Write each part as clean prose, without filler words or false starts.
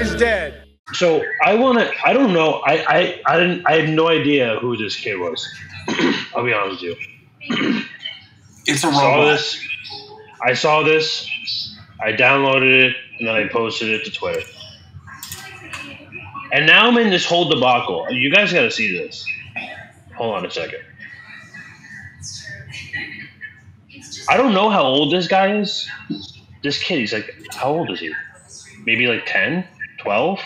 is dead. So I want to, I don't know. I had no idea who this kid was. I'll be honest with you. It's a Roblox. I saw this. I downloaded it and then I posted it to Twitter. And now I'm in this whole debacle. You guys got to see this. Hold on a second. I don't know how old this guy is. This kid, he's like, how old is he? Maybe like 10, 12?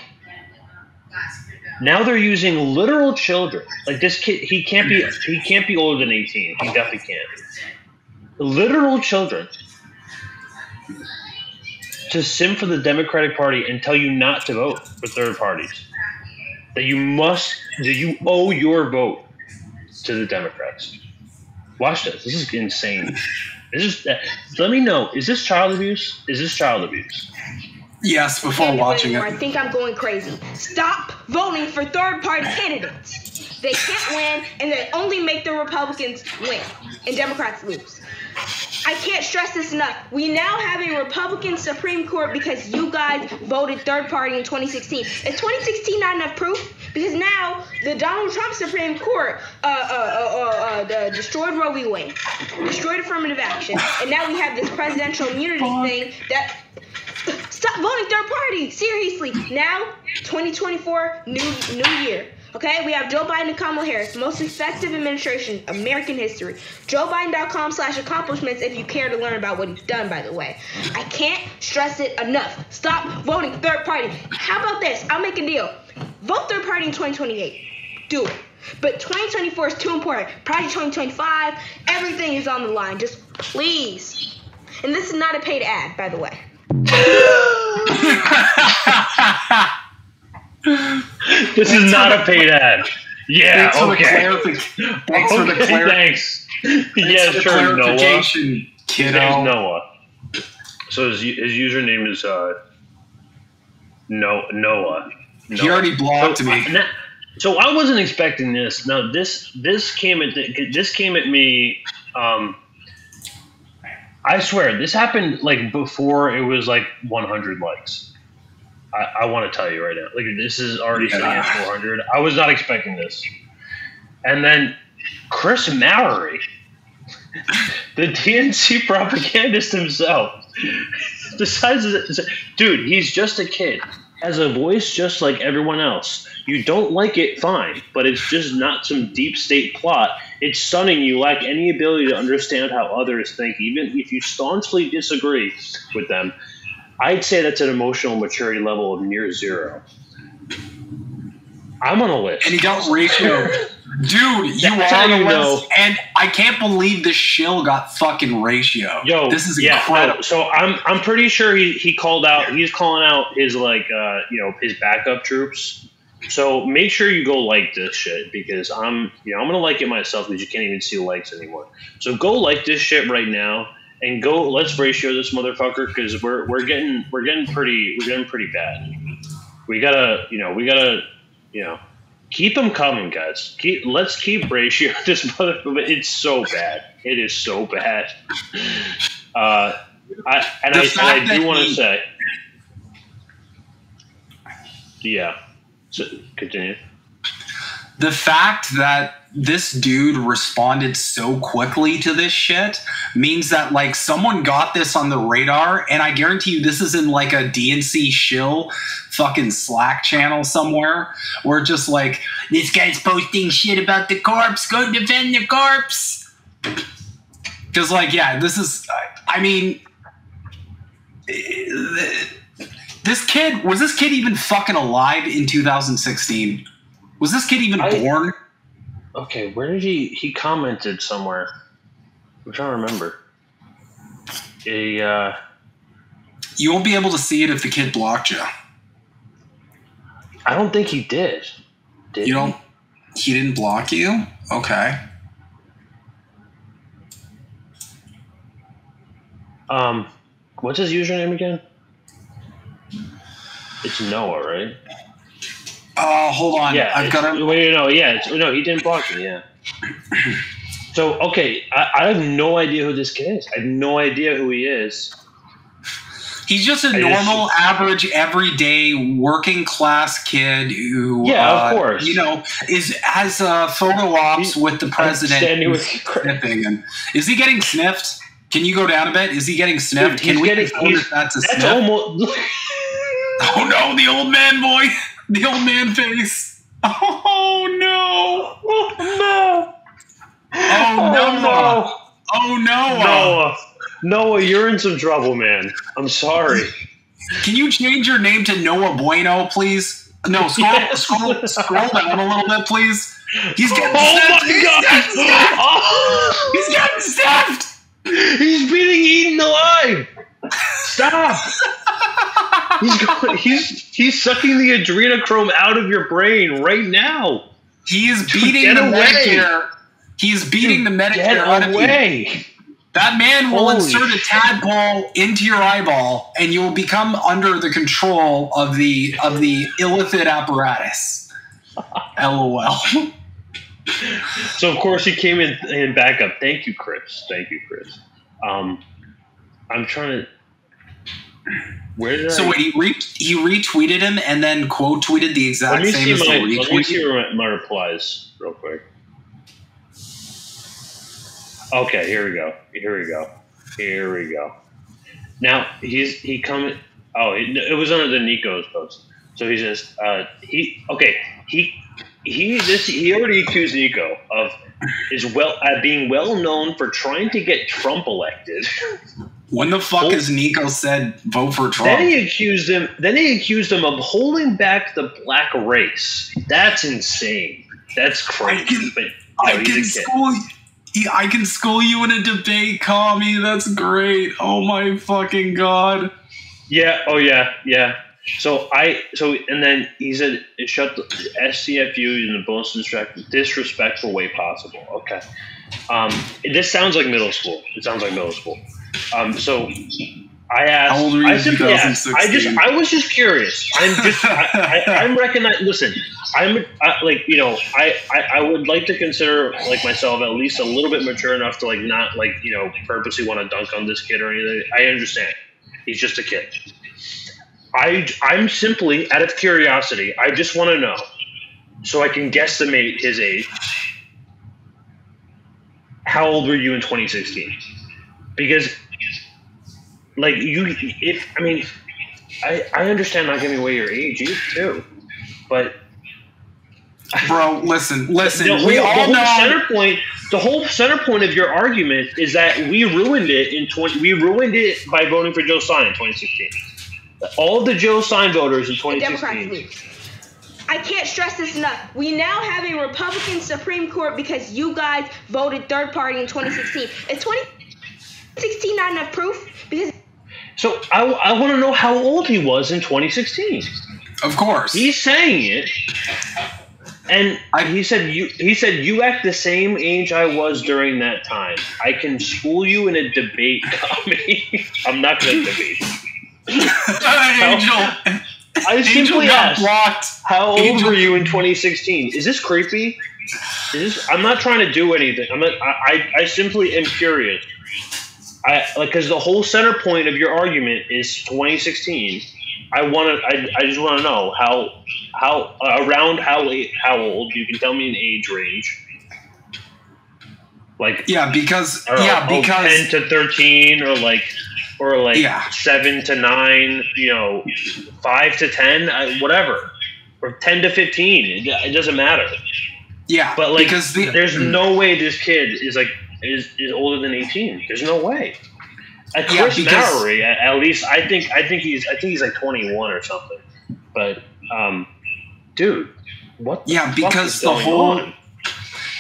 Now they're using literal children. Like this kid, he can't be older than 18. He definitely can't. Literal children to sim for the Democratic Party and tell you not to vote for third parties. That you owe your vote to the Democrats. Watch this. This is insane. Let me know. Is this child abuse? Is this child abuse? Yes, before watching it. I think I'm going crazy. Stop voting for third-party candidates. They can't win, and they only make the Republicans win and Democrats lose. I can't stress this enough. We now have a Republican Supreme Court because you guys voted third party in 2016. Is 2016 not enough proof? Because now the Donald Trump Supreme Court destroyed Roe v. Wade, destroyed affirmative action, and now we have this presidential immunity thing that... Stop voting third party, seriously. Now, 2024, new year. Okay, we have Joe Biden and Kamala Harris, most effective administration, American history. JoeBiden.com/accomplishments if you care to learn about what he's done, by the way. I can't stress it enough. Stop voting third party. How about this? I'll make a deal. Vote third party in 2028. Do it. But 2024 is too important. Project 2025, everything is on the line. Just please. And this is not a paid ad, by the way. This is not a paid ad. Yeah, thanks. Yeah, sure, Noah. His name's Noah. So his username is Noah. He already blocked me. So I wasn't expecting this. Now this came at me. I swear this happened like before it was like 100 likes. I want to tell you right now. Like this is already sitting at 400. I was not expecting this. And then Chris Mallory, the DNC propagandist himself, decides, dude, he's just a kid. Has a voice just like everyone else. You don't like it, fine, but it's just not some deep state plot. It's stunning you lack any ability to understand how others think, even if you staunchly disagree with them. I'd say that's an emotional maturity level of near zero. I'm on a list. And he got ratioed. Dude, you are on a list. And I can't believe this shill got fucking ratioed. Yo, this is incredible. So I'm pretty sure he called out. He's calling out his his backup troops. So make sure you go like this shit because I'm gonna like it myself because you can't even see likes anymore. So go like this shit right now. And go. Let's ratio this motherfucker because we're getting pretty bad. We gotta keep them coming, guys. Let's keep ratio this motherfucker. It's so bad. It is so bad. I do want to say, yeah. So continue. The fact that this dude responded so quickly to this shit means that like someone got this on the radar, and I guarantee you this is in like a DNC shill fucking Slack channel somewhere where just like this guy's posting shit about the corpse, go defend the corpse. Because like, yeah, this is, I mean, was this kid even fucking alive in 2016? Was this kid even born? Okay, where did he commented somewhere? I'm trying to remember. You won't be able to see it if the kid blocked you. I don't think he did. He didn't block you? Okay. What's his username again? It's Noah, right? Oh, hold on. Yeah, I've got him. Wait, no, yeah. No, he didn't block me, yeah. So, okay, I have no idea who this kid is. I have no idea who he is. He's just a normal, average, everyday, working class kid who, of course, you know, has photo ops with the president. Is he getting sniffed? Can you go down a bit? Is he getting sniffed? Dude, can we confirm if that's a sniff? Almost... Oh no, the old man boy, the old man face. Oh no! Oh no! Oh no! Oh no! Noah, you're in some trouble, man. I'm sorry. Can you change your name to Noah Bueno, please? No, scroll down a little bit, please. He's getting sniffed. He's getting sniffed. He's being eaten alive. Stop. He's sucking the adrenochrome out of your brain right now. He is beating the Medicare. He's beating the Medicare out of you. That man will insert a tadpole into your eyeball, and you will become under the control of the illithid apparatus. LOL. So of course he came in backup. Thank you, Chris. Thank you, Chris. I'm trying to. Where did so I... he retweeted him and then quote tweeted the exact same. Let me see my replies real quick. Okay, here we go. Here we go. Here we go. Now he come. Oh, it was under the Nico's post. So he just he already accused Nico of being well known for trying to get Trump elected. When the fuck has Nico said vote for Trump? Then he accused him of holding back the black race. That's insane. That's crazy. I can school you in a debate, commie. That's great. Oh my fucking god. Yeah. Oh yeah. Yeah. And then he said, "Shut the SCFU in the most disrespectful way possible." Okay. This sounds like middle school. It sounds like middle school. So I asked. How old were you? I was just curious. I'm recognizing. Listen, I would like to consider like myself at least a little bit mature enough to like not like purposely want to dunk on this kid or anything. I understand. He's just a kid. I'm simply out of curiosity. I just want to know, so I can guesstimate his age. How old were you in 2016? Because, like, I understand not giving away your age too, but bro, listen. The whole center point of your argument is that we ruined it by voting for Joe Stein in 2016. All of the Joe Stein voters in 2016. I can't stress this enough. We now have a Republican Supreme Court because you guys voted third party in 2016. Is 2016 not enough proof? Because I want to know how old he was in 2016. Of course, he's saying it, and he said you act the same age I was during that time. I can school you in a debate. I'm not going to debate. Angel, I simply asked, how old were you in 2016? Is this creepy? I'm not trying to do anything. I simply am curious. Because the whole center point of your argument is 2016. I just want to know how old. You can tell me an age range. Like because 10 to 13 or like. Or like 7 to 9, 5 to 10, whatever, or 10 to 15. It doesn't matter. Yeah, but like, because there's no way this kid is older than 18. There's no way. Chris Mallory, at least I think he's like 21 or something. But dude, what? Because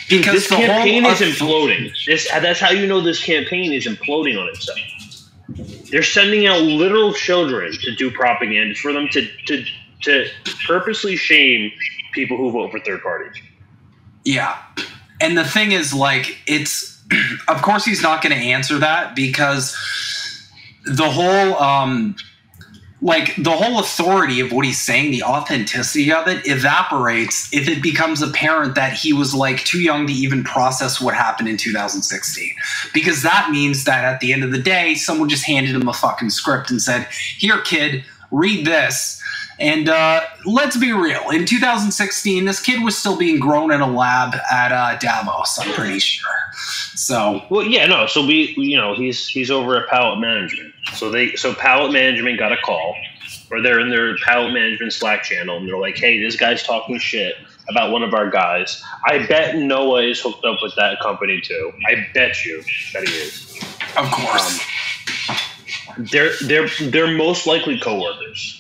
this campaign is imploding. That's how you know this campaign is imploding on itself. They're sending out literal children to do propaganda for them to purposely shame people who vote for third parties. Yeah. And the thing is, like, of course he's not going to answer that because the whole like the whole authority of what he's saying, the authenticity of it evaporates if it becomes apparent that he was like too young to even process what happened in 2016. Because that means that at the end of the day, someone just handed him a fucking script and said, here, kid, read this. And let's be real. In 2016, this kid was still being grown in a lab at Davos, I'm pretty sure. So, well, yeah, no. So we you know, he's over at Palette Management. So Palette Management got a call, or they're in their Palette Management Slack channel, and they're like, "Hey, this guy's talking shit about one of our guys. I bet Noah is hooked up with that company too. I bet you that he is." Of course. They're most likely coworkers.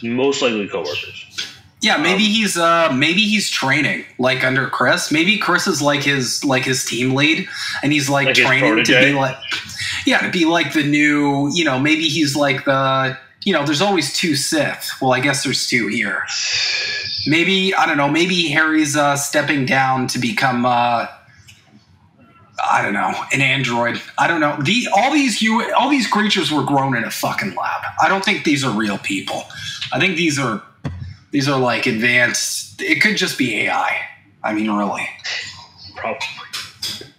Most likely coworkers. Yeah, maybe he's training like under Chris. Maybe Chris is like his team lead, and he's like training to be like, yeah, to be like the new, you know. Maybe he's like the, you know, there's always two Sith. Well, I guess there's two here. Maybe, I don't know. Maybe Harry's stepping down to become I don't know, an android. I don't know. All these creatures were grown in a fucking lab. I don't think these are real people. I think these are like advanced. It could just be AI. I mean, really. Probably.